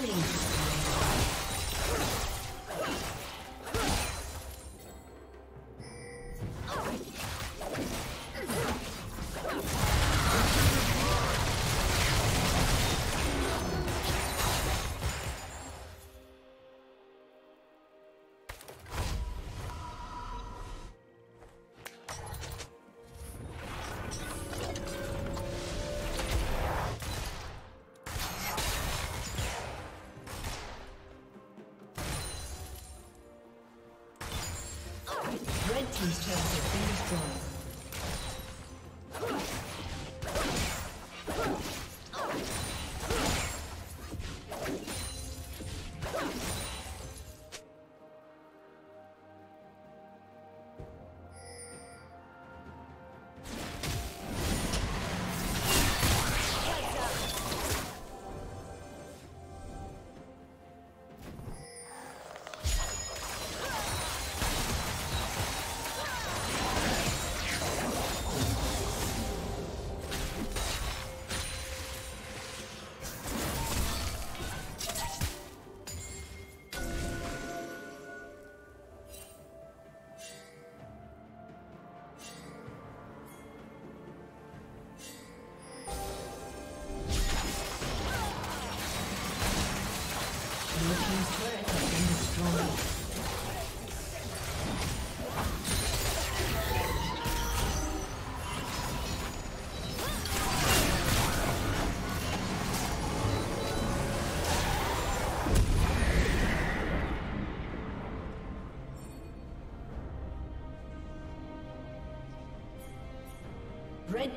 These turrets have been destroyed. Red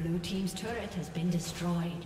Blue Team's turret has been destroyed.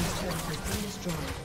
team's turret has been destroyed.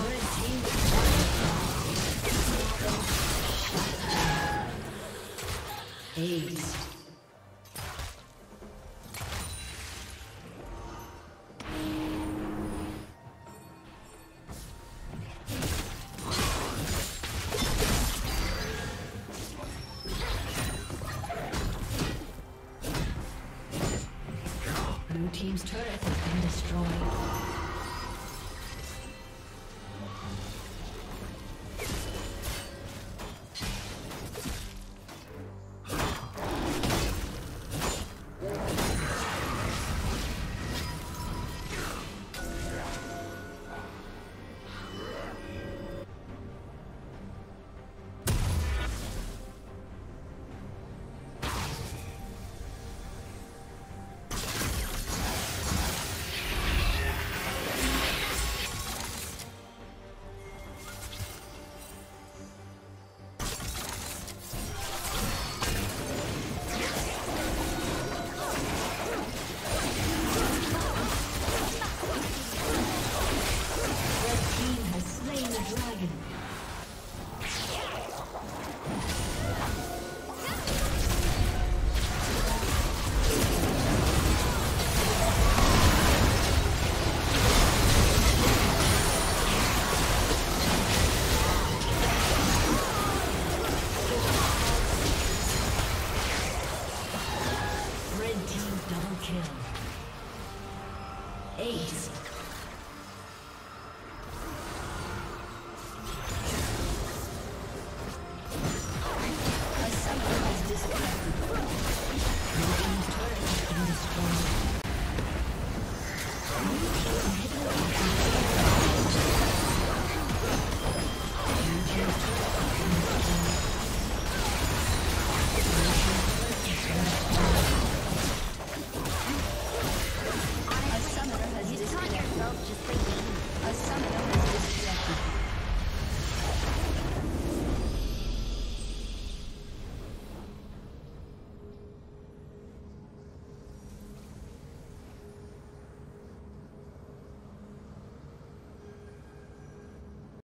Blue team's turret has been destroyed.